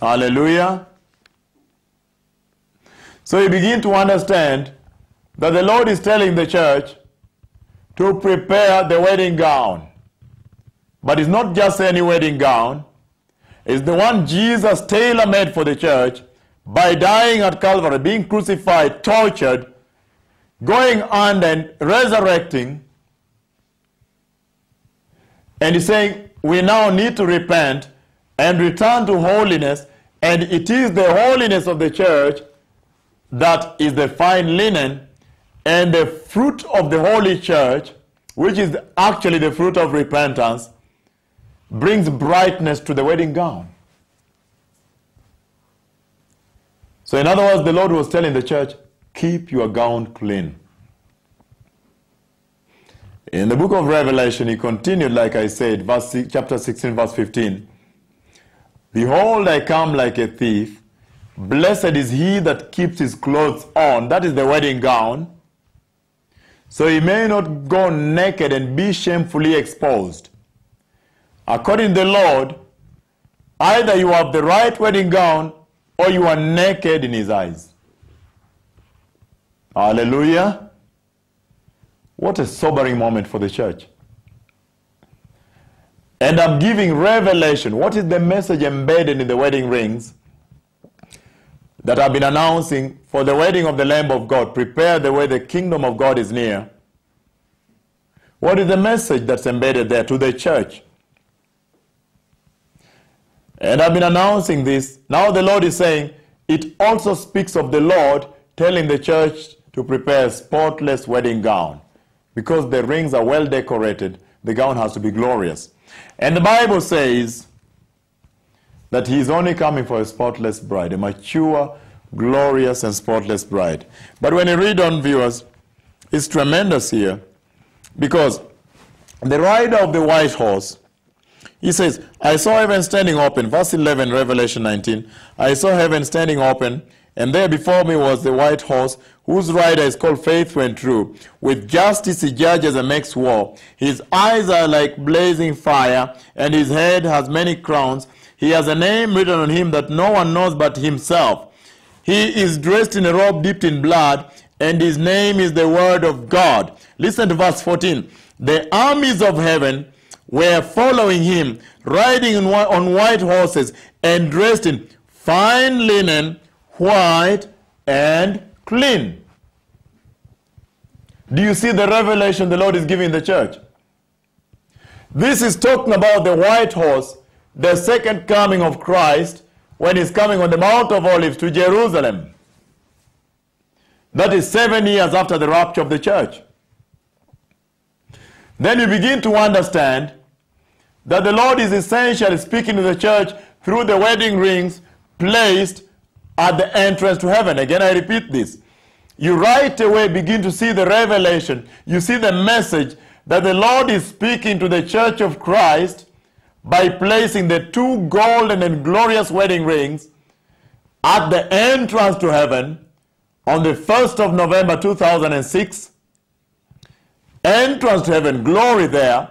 Hallelujah. So you begin to understand that the Lord is telling the church to prepare the wedding gown. But it's not just any wedding gown. It's the one Jesus tailor-made for the church by dying at Calvary, being crucified, tortured, going on and resurrecting. And he's saying, we now need to repent and return to holiness. And it is the holiness of the church that is the fine linen, and the fruit of the holy church, which is actually the fruit of repentance, brings brightness to the wedding gown. So in other words, the Lord was telling the church, keep your gown clean. In the book of Revelation, he continued, like I said, chapter 16, verse 15. Behold, I come like a thief. Blessed is he that keeps his clothes on. That is the wedding gown. So he may not go naked and be shamefully exposed. According to the Lord, either you have the right wedding gown or you are naked in his eyes. Hallelujah. What a sobering moment for the church. And I'm giving revelation. What is the message embedded in the wedding rings that I've been announcing for the wedding of the Lamb of God? Prepare the way, the kingdom of God is near. What is the message that's embedded there to the church? And I've been announcing this. Now the Lord is saying, it also speaks of the Lord telling the church to prepare a spotless wedding gown. Because the rings are well decorated, the gown has to be glorious. And the Bible says that he is only coming for a spotless bride, a mature, glorious, and spotless bride. But when you read on, viewers, it's tremendous here, because the rider of the white horse, he says, I saw heaven standing open. Verse 11, Revelation 19. I saw heaven standing open, and there before me was the white horse, whose rider is called Faithful and True. With justice he judges and makes war. His eyes are like blazing fire, and his head has many crowns. He has a name written on him that no one knows but himself. He is dressed in a robe dipped in blood, and his name is the Word of God. Listen to verse 14. The armies of heaven were following him, riding on white horses, and dressed in fine linen, white and clean. Do you see the revelation the Lord is giving the church? This is talking about the white horse, the second coming of Christ, when he's coming on the Mount of Olives to Jerusalem. That is 7 years after the rapture of the church. Then you begin to understand that the Lord is essentially speaking to the church through the wedding rings placed at the entrance to heaven. Again, I repeat this. You right away begin to see the revelation. You see the message that the Lord is speaking to the church of Christ by placing the two golden and glorious wedding rings at the entrance to heaven on the 1st of November 2006. Entrance to heaven, glory there.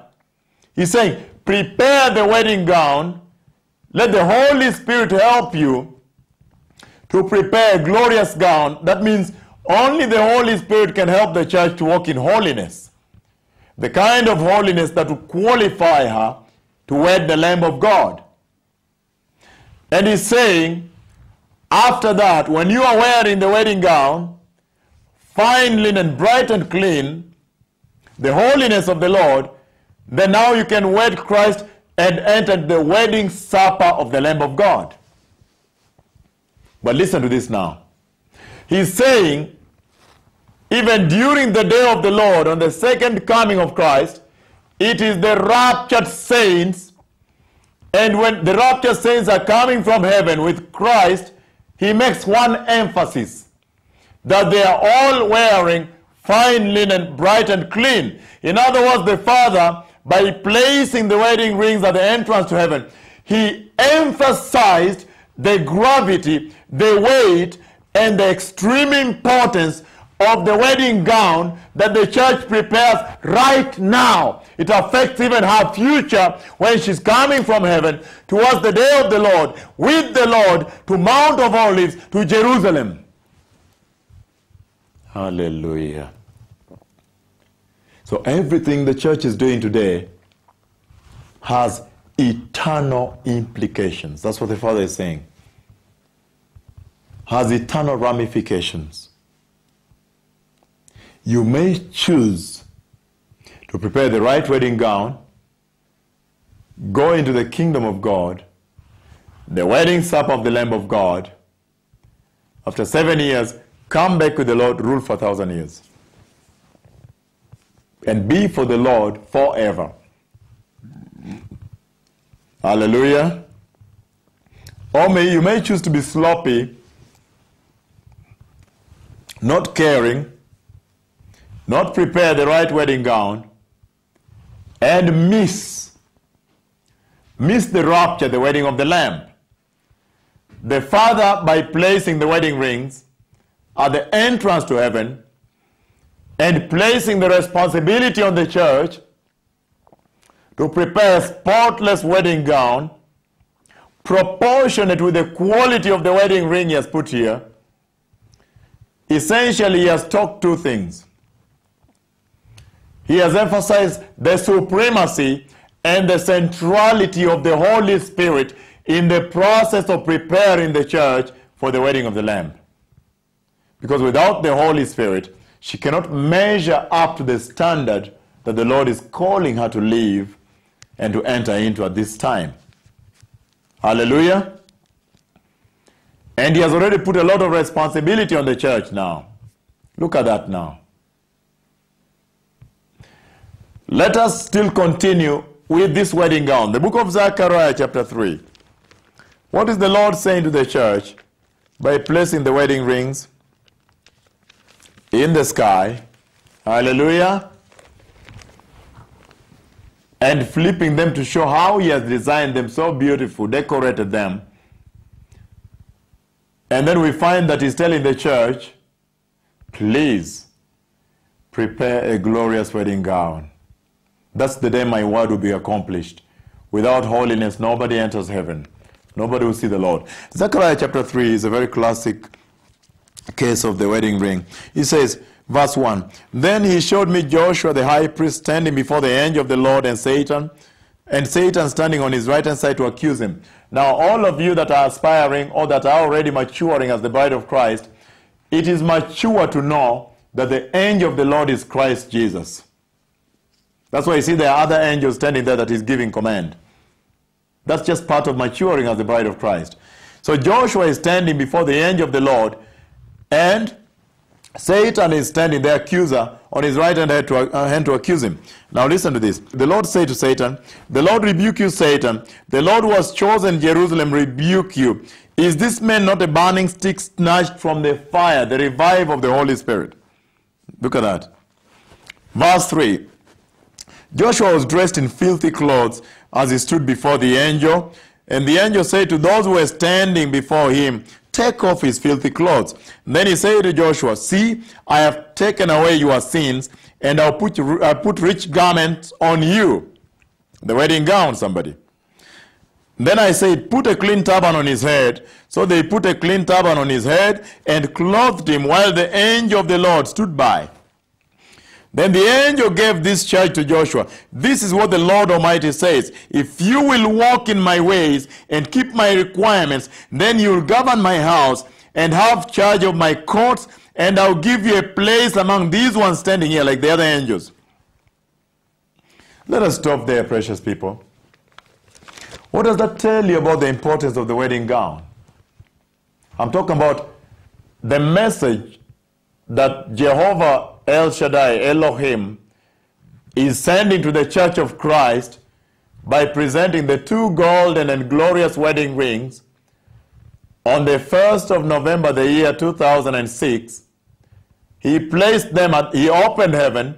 He's saying, prepare the wedding gown. Let the Holy Spirit help you to prepare a glorious gown. That means only the Holy Spirit can help the church to walk in holiness. The kind of holiness that will qualify her to wed the Lamb of God. And he's saying, after that, when you are wearing the wedding gown, fine linen, bright and clean, the holiness of the Lord, then now you can wed Christ and enter the wedding supper of the Lamb of God. But listen to this now. He's saying, even during the day of the Lord, on the second coming of Christ, it is the raptured saints, and when the raptured saints are coming from heaven with Christ, he makes one emphasis, that they are all wearing fine linen, bright and clean. In other words, the Father, by placing the wedding rings at the entrance to heaven, he emphasized the gravity, the weight, and the extreme importance of the wedding gown that the church prepares right now. It affects even her future when she's coming from heaven towards the day of the Lord, with the Lord, to Mount of Olives, to Jerusalem. Hallelujah. So everything the church is doing today has eternal implications. That's what the Father is saying. Has eternal ramifications. You may choose to prepare the right wedding gown, go into the kingdom of God, the wedding supper of the Lamb of God. After 7 years, come back with the Lord, rule for 1,000 years. And be for the Lord forever. Hallelujah. Or you may choose to be sloppy, not caring, not prepare the right wedding gown, and miss the rapture, the wedding of the Lamb. The Father, by placing the wedding rings at the entrance to heaven and placing the responsibility on the church to prepare a spotless wedding gown proportionate with the quality of the wedding ring he has put here, essentially he has taught two things. He has emphasized the supremacy and the centrality of the Holy Spirit in the process of preparing the church for the wedding of the Lamb. Because without the Holy Spirit, she cannot measure up to the standard that the Lord is calling her to live and to enter into at this time. Hallelujah. And he has already put a lot of responsibility on the church now. Look at that now. Let us still continue with this wedding gown. The book of Zechariah chapter 3. What is the Lord saying to the church by placing the wedding rings in the sky? Hallelujah. And flipping them to show how he has designed them so beautiful, decorated them. And then we find that he's telling the church, please prepare a glorious wedding gown. That's the day my word will be accomplished. Without holiness, nobody enters heaven. Nobody will see the Lord. Zechariah chapter 3 is a very classic case of the wedding ring. He says, verse 1, "Then he showed me Joshua the high priest standing before the angel of the Lord and Satan standing on his right hand side to accuse him." Now, all of you that are aspiring or that are already maturing as the bride of Christ, it is mature to know that the angel of the Lord is Christ Jesus. That's why you see there are other angels standing there that is giving command. That's just part of maturing as the bride of Christ. So Joshua is standing before the angel of the Lord, and Satan is standing, the accuser, on his right hand to accuse him. Now listen to this. The Lord said to Satan, "The Lord rebuke you, Satan. The Lord who has chosen Jerusalem rebuke you. Is this man not a burning stick snatched from the fire, the revive of the Holy Spirit?" Look at that. Verse 3. Joshua was dressed in filthy clothes as he stood before the angel. And the angel said to those who were standing before him, "Take off his filthy clothes." And then he said to Joshua, "See, I have taken away your sins, and I'll put rich garments on you." The wedding gown, somebody. Then I said, "Put a clean turban on his head." So they put a clean turban on his head and clothed him while the angel of the Lord stood by. Then the angel gave this charge to Joshua, "This is what the Lord Almighty says. If you will walk in my ways and keep my requirements, then you will govern my house and have charge of my courts, and I'll give you a place among these ones standing here," like the other angels. Let us stop there, precious people. What does that tell you about the importance of the wedding gown? I'm talking about the message that Jehovah El Shaddai, Elohim, is sending to the Church of Christ by presenting the two golden and glorious wedding rings on the 1st of November, the year 2006. He placed them, he opened heaven